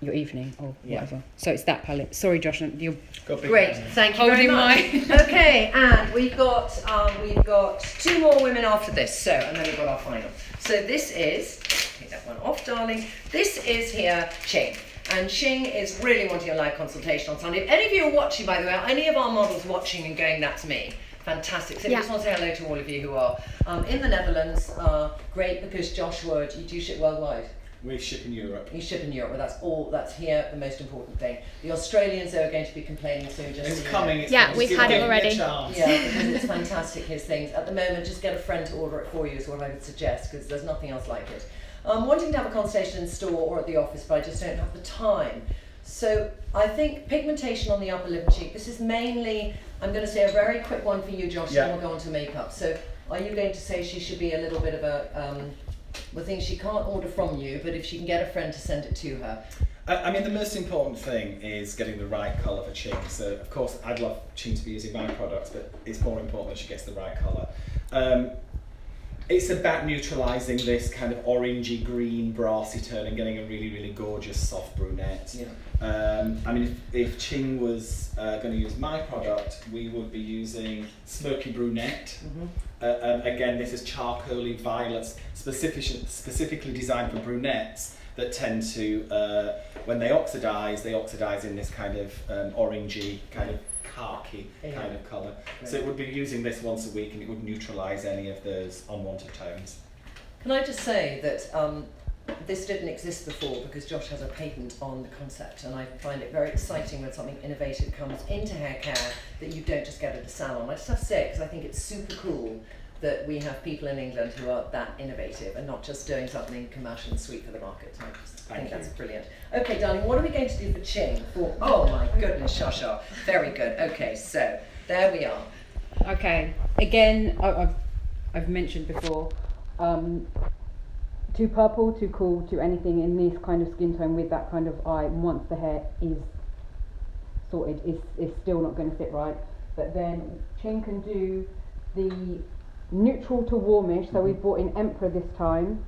your evening or yeah. whatever. So it's that palette. Sorry, Josh, you're great. Thank you very much. Okay, and we've got um, we've got two more women after this. So and then we've got our final. So this is take that one off, darling. This is here Ching, and Ching is really wanting a live consultation on Sunday. If any of you are watching, by the way, are any of our models watching and going, that's me. Fantastic. So yeah. I just want to say hello to all of you who are um, in the Netherlands. Uh, great, because Josh Wood, you do ship worldwide. We ship in Europe. You ship in Europe, well that's all, that's here, the most important thing. The Australians though are going to be complaining soon. Just it's coming, it's Yeah, we've had it already. Yeah, because it's fantastic, his things. At the moment, just get a friend to order it for you is what I would suggest, because there's nothing else like it. I'm wanting to have a consultation in store or at the office, but I just don't have the time. So I think pigmentation on the upper lip and cheek, this is mainly, I'm going to say a very quick one for you, Josh, yeah. and we'll go on to makeup. So are you going to say she should be a little bit of a... Um, the things she can't order from you, but if she can get a friend to send it to her. I, I mean, the most important thing is getting the right colour for Ching. So, of course, I'd love Ching to be using my products, but it's more important that she gets the right colour. Um, It's about neutralising this kind of orangey green brassy tone and getting a really, really gorgeous soft brunette. Yeah. Um, I mean, if, if Ching was uh, going to use my product, we would be using Smoky Brunette. Mm-hmm. uh, um, again, this is charcoaly violets, specific, specifically designed for brunettes that tend to, uh, when they oxidise, they oxidise in this kind of um, orangey kind of khaki yeah. kind of colour. Right. So it would be using this once a week and it would neutralise any of those unwanted tones. Can I just say that um, this didn't exist before because Josh has a patent on the concept, and I find it very exciting when something innovative comes into hair care that you don't just get at the salon. I just have to say it because I think it's super cool that we have people in England who are that innovative and not just doing something commercial and sweet for the market. I just Thank think you. That's brilliant. Okay, darling, what are we going to do for Ching? For, oh my goodness, ChaCha. Very good. Okay, so there we are. Okay, again, I've, I've mentioned before, um, too purple, too cool, too anything in this kind of skin tone with that kind of eye, once the hair is sorted, is is still not going to fit right. But then Ching can do the neutral to warmish, so we've brought in Emperor this time.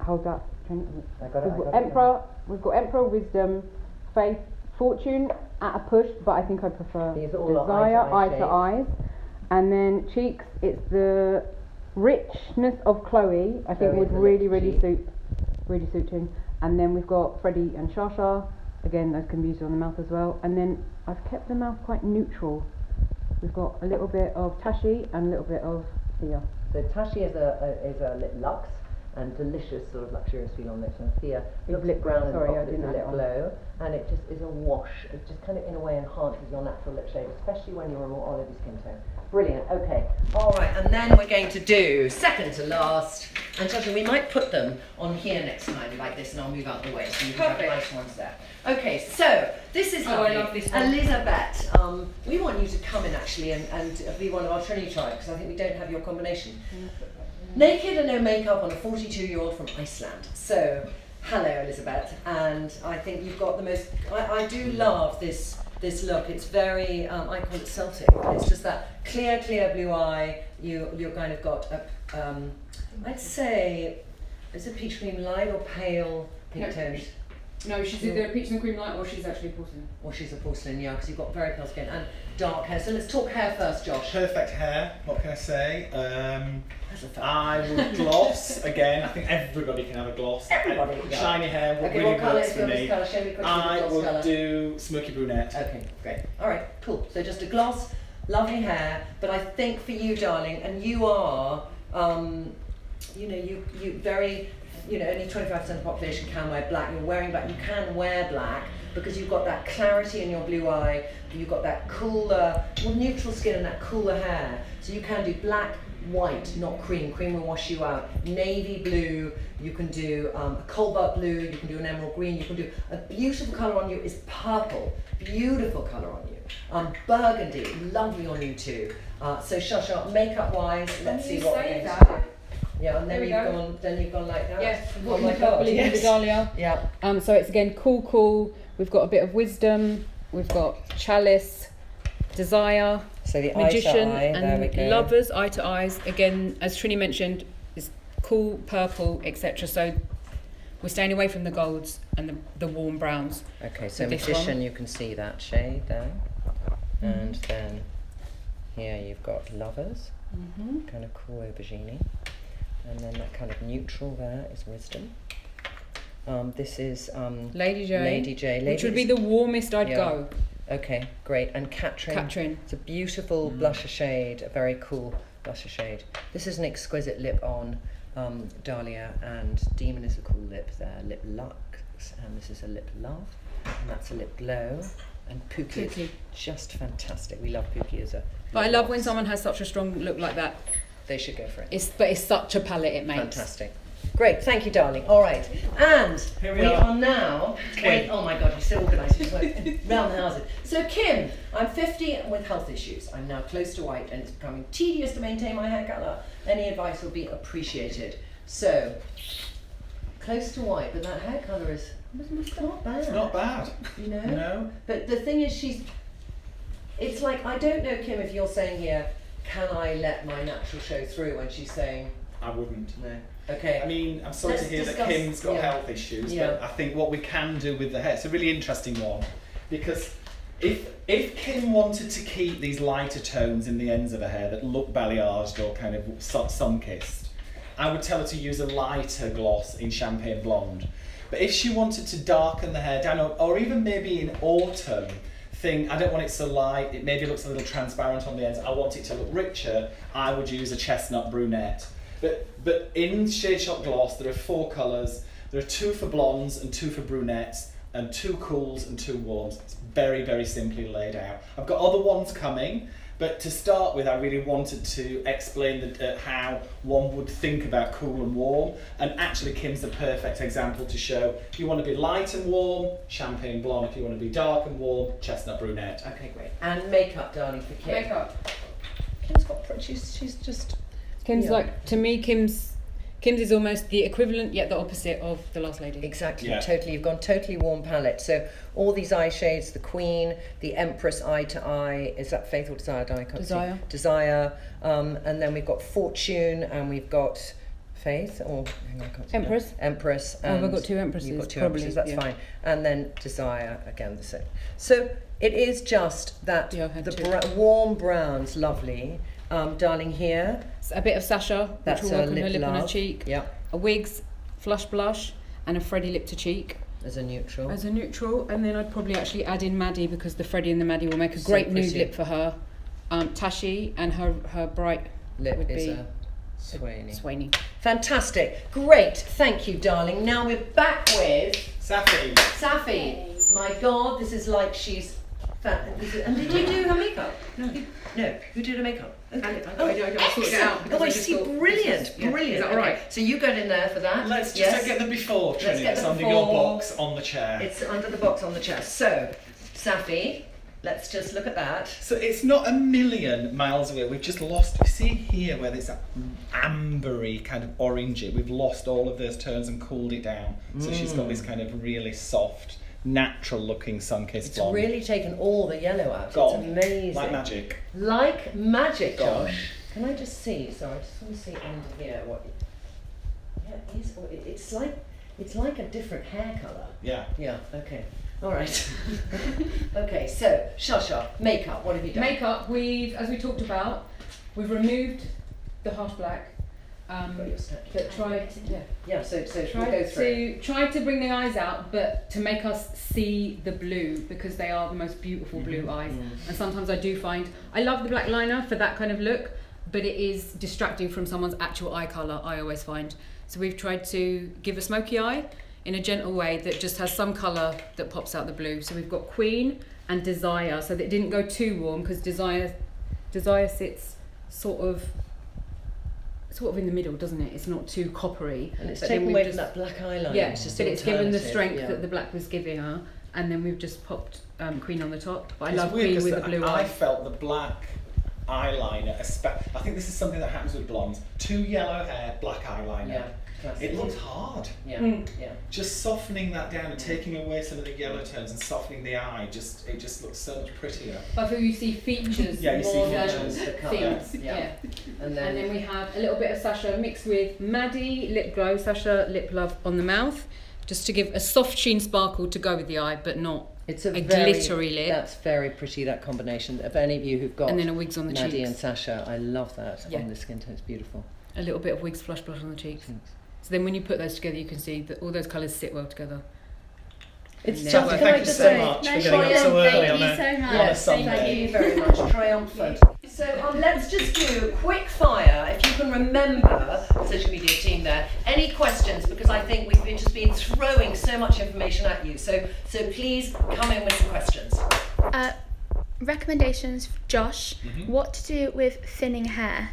How's that? I got it, we've got, I got Emperor, it, yeah. We've got Emperor, Wisdom, Faith, Fortune at a push, but I think I prefer These are Desire, eye to eyes. And then cheeks, it's the richness of Chloe, I think Chloe would really, really cheek. suit, really suit him. And then we've got Freddie and ChaCha, again those can be used on the mouth as well. And then I've kept the mouth quite neutral. We've got a little bit of Tashi and a little bit of Thea. So Tashi is a, a is a lip luxe and delicious sort of luxurious feel on lips, and Thea looks lip brown sorry, and it's a lip glow, and it just is a wash. It just kind of in a way enhances your natural lip shade, especially when you're a more olivey skin tone. Brilliant. Okay. All right, and then we're going to do second to last. And ChaCha, we might put them on here next time like this, and I'll move out the way so you can have nice ones there. Okay, so this is oh, I love this one. Elizabeth. Um, we want you to come in actually and, and be one of our Trinny tribe because I think we don't have your combination. Mm-hmm. Naked and no makeup on a forty-two-year-old from Iceland. So, hello Elizabeth, and I think you've got the most. I, I do love this this look. It's very. Um, I call it Celtic. It's just that clear, clear blue eye. You you're kind of got a. Um, I'd say it's a peach cream light or pale pink toned. No, she's either a peach and cream light, or she's actually porcelain. Or she's a porcelain, yeah, because you've got very pale skin and dark hair. So let's talk hair first, Josh. Perfect hair, what can I say? Um, I would gloss, again, I think everybody can have a gloss. Everybody can. Shiny yeah. hair would okay, really works for me. Colour? Show me I would colour. do smoky brunette. Okay, great. All right, cool. So just a gloss, lovely hair, but I think for you, darling, and you are, um, you know, you, you very... You know, only twenty-five percent of the population can wear black. You're wearing black. You can wear black because you've got that clarity in your blue eye. You've got that cooler, well, neutral skin and that cooler hair. So you can do black, white, not cream. Cream will wash you out. Navy blue. You can do um, a cobalt blue. You can do an emerald green. You can do a beautiful colour on you is purple. Beautiful colour on you. Um, burgundy, lovely on you too. Uh, so ChaCha, makeup-wise, let's see what we're going to do. Yeah, and then you've go. gone. Then you've gone like that. Yes. Oh my God. Yes. Yeah. Um. So it's again cool, cool. We've got a bit of wisdom. We've got chalice, desire, so the magician, eye to eye. And lovers eye to eyes. Again, as Trinny mentioned, it's cool, purple, et cetera. So we're staying away from the golds and the, the warm browns. Okay. So, so magician, you can see that shade there, mm-hmm. and then here you've got lovers, mm-hmm. kind of cool aubergine. And then that kind of neutral there is wisdom. Um, this is um, Lady J. Lady J. Lady which would be the warmest I'd yeah. go. Okay, great. And Katrin. Katrin. It's a beautiful mm. blusher shade, a very cool blusher shade. This is an exquisite lip on um, Dahlia, and Demon is a cool lip there. Lip Lux, and this is a lip love, and that's a lip glow. And Pookie, Pookie. Is just fantastic. We love Pookie as a. But I love box. when someone has such a strong look like that. They should go for it. It's, but it's such a palette it makes. Fantastic. Great, thank you, darling. All right, and Here we, we are. are now Kim. with, oh my God, you're so organised, you just went round the houses. So Kim, I'm fifty with health issues. I'm now close to white and it's becoming tedious to maintain my hair colour. Any advice will be appreciated. So, close to white, but that hair colour is not bad. It's not bad. You know? No. But the thing is, she's, it's like, I don't know, Kim, if you're saying here, can I let my natural show through when she's saying... I wouldn't. No. Okay. I mean, I'm sorry Let's to hear discuss, that Kim's got yeah. health issues, yeah. but I think what we can do with the hair, it's a really interesting one, because if if Kim wanted to keep these lighter tones in the ends of her hair that look balayaged or kind of sun-kissed, I would tell her to use a lighter gloss in Champagne Blonde. But if she wanted to darken the hair down, or, or even maybe in autumn, thing, I don't want it so light, it maybe looks a little transparent on the ends, I want it to look richer, I would use a Chestnut Brunette. But but in Shade Shot Gloss, there are four colours. There are two for blondes and two for brunettes and two cools and two warms. It's very, very simply laid out. I've got other ones coming, but to start with, I really wanted to explain the, uh, how one would think about cool and warm. And actually, Kim's the perfect example to show. If you want to be light and warm, Champagne Blonde. If you want to be dark and warm, Chestnut Brunette. Okay, great. And makeup, darling, for Kim. Makeup. Kim's got, she's, she's just... Kim's yeah. like, to me, Kim's Kim's is almost the equivalent, yet the opposite of the last lady. Exactly, yeah. Totally. You've gone totally warm palette. So all these eye shades, the Queen, the Empress Eye to Eye, is that Faith or Desire? I can't Desire. See. Desire. Um, and then we've got Fortune, and we've got Faith, or hang on, I can't Empress. Empress. And oh, we've got two Empresses. You've got two probably, Empresses, that's yeah. fine. And then Desire, again, the same. So it is just that yeah, the bra warm brown's lovely. Um, darling, here a bit of Sasha, that's which will work on her lip love. And her cheek. Yeah, a wigs, flush blush, and a Freddy lip to cheek as a neutral. As a neutral, and then I'd probably actually add in Maddie because the Freddy and the Maddie will make a so great pretty. Nude lip for her. Um, Tashi and her her bright lip would is be a Swaney. Swaney. Fantastic, great, thank you, darling. Now we're back with Saffy. Saffy, my God, this is like she's. And did you do her makeup? No. No, who did her makeup? Okay. Oh, I, I, I, I sort it out. Oh, I, I see. Thought, brilliant, yeah. brilliant. Is that all right? Okay. So you go in there for that. Let's just yes. get the before, Trinny. It's under your box on the chair. It's under the box on the chair. So, Saffy, let's just look at that. So it's not a million miles away. We've just lost. You see here where there's that ambery kind of orangey. We've lost all of those tones and cooled it down. Mm. So she's got this kind of really soft, natural looking sun-kissed blonde. It's really taken all the yellow out. Gone. It's amazing. Like magic. Like magic, Gone. Josh. Can I just see? Sorry, I just want to see under here what. Yeah, it is, it's like it's like a different hair colour. Yeah. Yeah. Okay. All right. Okay. So, ChaCha, makeup. What have you done? Makeup. We've, as we talked about, we've removed the harsh black. Um, but try, yeah, yeah. So, so try we'll go to try to bring the eyes out, but to make us see the blue because they are the most beautiful blue mm-hmm. eyes. Mm-hmm. And sometimes I do find I love the black liner for that kind of look, but it is distracting from someone's actual eye color. I always find so we've tried to give a smoky eye in a gentle way that just has some color that pops out the blue. So we've got Queen and Desire, so that it didn't go too warm because Desire, Desire sits sort of. Sort of in the middle, doesn't it? It's not too coppery. And it's taken away just, from that black eyeliner. Yeah, it's just but it's given the strength yeah. that the black was giving her, and then we've just popped um, Queen on the top. But I love Queen with the, the blue eye. I felt the black eyeliner, I think this is something that happens with blondes. Too yellow hair, black eyeliner. Yeah. Classic. It looked hard. Yeah, mm. yeah. Just softening that down and taking away some of the yellow tones and softening the eye. Just it just looks so much prettier. But you see features. Yeah, you more see features. Than the themes. Yeah. yeah. yeah. And, then and then we have a little bit of Sasha mixed with Maddie lip glow, Sasha lip love on the mouth, just to give a soft sheen sparkle to go with the eye, but not. It's a, a very, glittery lip. That's very pretty, that combination. If any of you who've got and then a wigs on the Maddie cheeks. And Sasha, I love that yeah. on the skin tone. It's beautiful. A little bit of wigs flush blush on the cheeks. Thanks. So then when you put those together, you can see that all those colours sit well together. It's just, well, can thank I just you so say, much no, for getting up so early on a, so on a Sunday. Thank you very much, triumphant. So um, let's just do quick fire, if you can remember, social media team there, any questions, because I think we've been just been throwing so much information at you. So so please come in with some questions. Uh, recommendations for Josh, mm-hmm. what to do with thinning hair?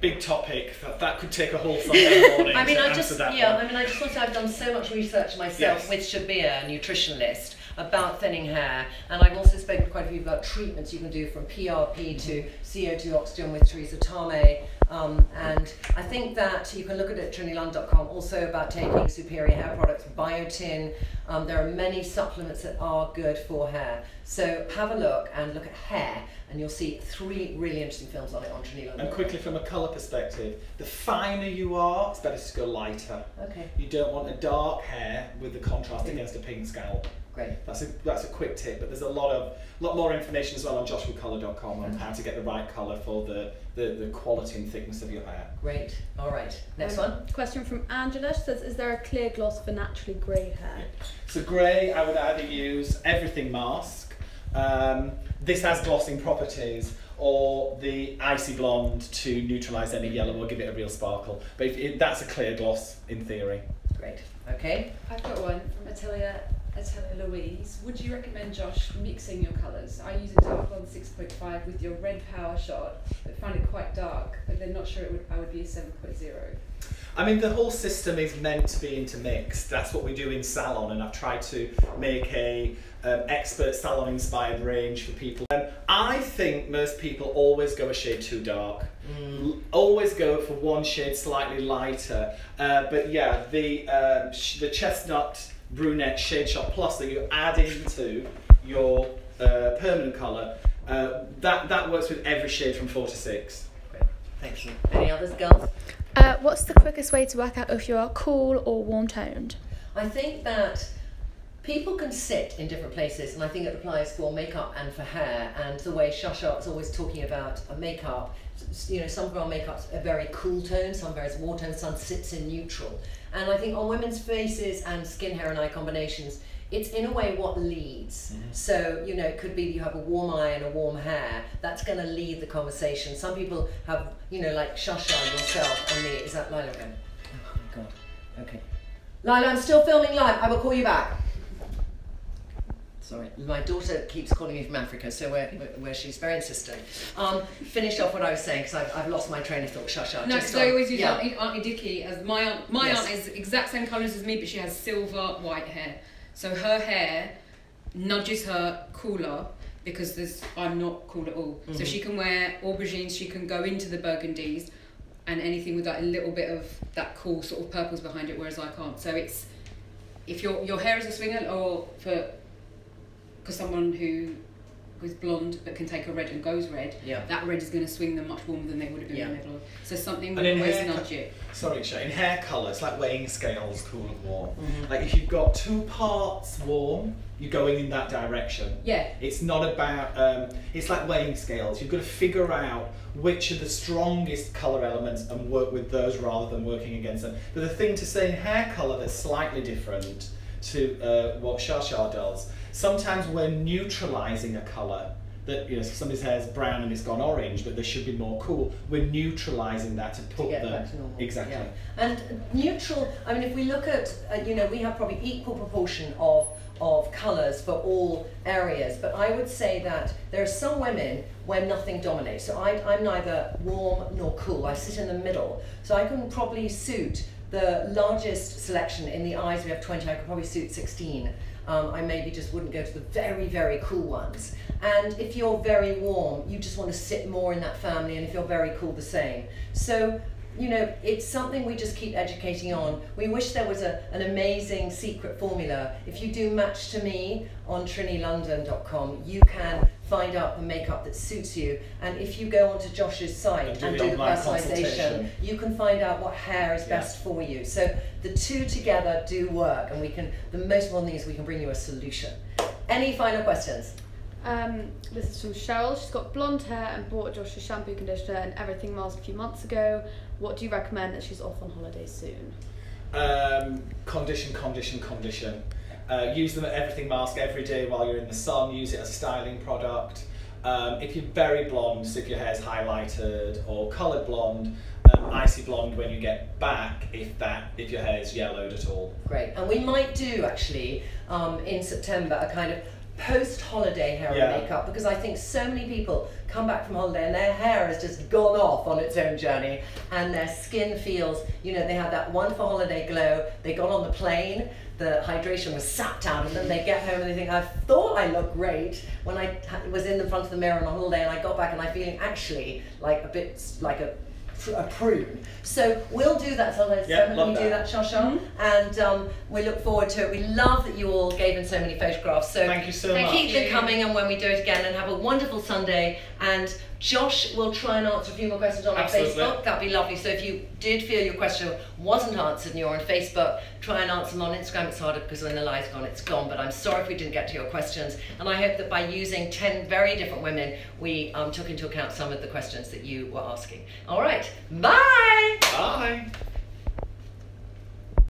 Big topic that, that could take a whole Sunday morning. I mean, to I just that yeah. One. I mean, I just want to. I've done so much research myself yes. with Shabir, a nutritionist, about thinning hair, and I've also spoken to quite a few about treatments you can do from P R P to C O two oxygen with Teresa Tame. Um, and I think that you can look at it at trinny lund dot com also about taking superior hair products, biotin. Um, there are many supplements that are good for hair. So have a look and look at hair, and you'll see three really interesting films on it on Trinny Lund. And quickly, from a colour perspective, the finer you are, it's better to go lighter. Okay. You don't want a dark hair with the contrast mm. against a pink scalp. Great. That's a, that's a quick tip, but there's a lot of lot more information as well on joshua color dot com on mm-hmm. how to get the right colour for the, the, the quality and thickness of your hair. Great. All right. Next um, one. Question from Angela. She says, is there a clear gloss for naturally grey hair? Yeah. So grey, I would either use Everything Mask. Um, this has glossing properties, or the Icy Blonde to neutralise any yellow or give it a real sparkle. But if it, that's a clear gloss in theory. Great. Okay. I've got one from Atelier. Atelier Louise, would you recommend, Josh, mixing your colours? I use a Darflon six point five with your red power shot, but find it quite dark, but then not sure it would, I would be a seven point oh. I mean, the whole system is meant to be intermixed. That's what we do in salon, and I've tried to make a um, expert salon-inspired range for people. Um, I think most people always go a shade too dark. Mm. Always go for one shade slightly lighter. Uh, but yeah, the um, sh the chestnut brunette Shade Shot Plus that you add into your uh, permanent colour, uh, that, that works with every shade from four to six. Great. Thank you. Any others, girls? Uh, what's the quickest way to work out if you are cool or warm toned? I think that people can sit in different places, and I think it applies for makeup and for hair, and the way ChaCha is always talking about makeup, you know, some of our makeup's a very cool tone, some very warm tone, some sits in neutral. And I think on women's faces and skin, hair and eye combinations, it's in a way what leads. Mm-hmm. So, you know, it could be you have a warm eye and a warm hair. That's going to lead the conversation. Some people have, you know, like ChaCha, yourself and me. Is that Lila again? Oh, my God. Okay. Lila, I'm still filming live. I will call you back. Sorry. My daughter keeps calling me from Africa, so where, where she's very insistent. Um, finish off what I was saying, because I've, I've lost my train of thought. ChaCha. No, because I always use yeah. Auntie, Auntie Dicky as my aunt. My yes. aunt is the exact same colours as me, but she has silver white hair. So her hair nudges her cooler, because there's, I'm not cool at all. Mm-hmm. So she can wear aubergines, she can go into the burgundies, and anything with that little bit of that cool sort of purples behind it, whereas I can't. So it's, if your your hair is a swinger, or for, because someone who is blonde but can take a red and goes red, yeah. that red is going to swing them much warmer than they would have been yeah. in the middle. So something would always nudge it. Sorry, Shay, in hair colour, it's like weighing scales, cool and warm. Mm-hmm. Like if you've got two parts warm, you're going in that direction. Yeah. It's not about, um, it's like weighing scales. You've got to figure out which are the strongest colour elements and work with those rather than working against them. But the thing to say in hair colour that's slightly different to uh, what ChaCha does, sometimes we're neutralising a colour, that, you know, somebody's hair is brown and it's gone orange, but they should be more cool. We're neutralising that to put to get them back to normal. Exactly. Yeah. And neutral, I mean, if we look at, uh, you know, we have probably equal proportion of, of colours for all areas, but I would say that there are some women where nothing dominates. So I, I'm neither warm nor cool. I sit in the middle. So I can probably suit the largest selection in the eyes. We have twenty, I could probably suit sixteen. Um, I maybe just wouldn't go to the very, very cool ones. And if you're very warm, you just want to sit more in that family, and if you're very cool, the same. So, you know, it's something we just keep educating on. We wish there was a, an amazing secret formula. If you do Match to Me on trinny london dot com, you can find out the makeup that suits you. And if you go onto Josh's site and, and do the personalisation, you can find out what hair is yeah. best for you. So the two together do work, and we can. The most important thing is we can bring you a solution. Any final questions? Um, this is from Cheryl. She's got blonde hair and bought Josh's shampoo, conditioner, and Everything Mask a few months ago. What do you recommend, that she's off on holiday soon? Um, condition, condition, condition. Uh, use them at Everything Mask every day while you're in the sun. Use it as a styling product. Um, if you're very blonde, so if your hair's highlighted or coloured blonde, um, Icy Blonde when you get back, if that, if your hair is yellowed at all. Great. And we might do, actually, um, in September, a kind of post-holiday hair yeah. and makeup, because I think so many people come back from holiday and their hair has just gone off on its own journey, and their skin feels, you know, they had that wonderful holiday glow, they got on the plane, the hydration was sapped out of them, they get home and they think, I thought I looked great when I was in the front of the mirror on holiday, and I got back and I'm feeling actually like a bit like a a prune. So we'll do that for Liz. Yeah, love you that. Do that, ChaCha, mm-hmm. and um, we look forward to it. We love that you all gave in so many photographs. So thank you so much. Keep them coming, and when we do it again, and have a wonderful Sunday. And Josh will try and answer a few more questions on Absolutely. Our Facebook. That'd be lovely. So if you did feel your question wasn't answered and you're on Facebook, try and answer them on Instagram. It's harder because when the live's gone, it's gone. But I'm sorry if we didn't get to your questions. And I hope that by using ten very different women, we um, took into account some of the questions that you were asking. All right. Bye. Bye.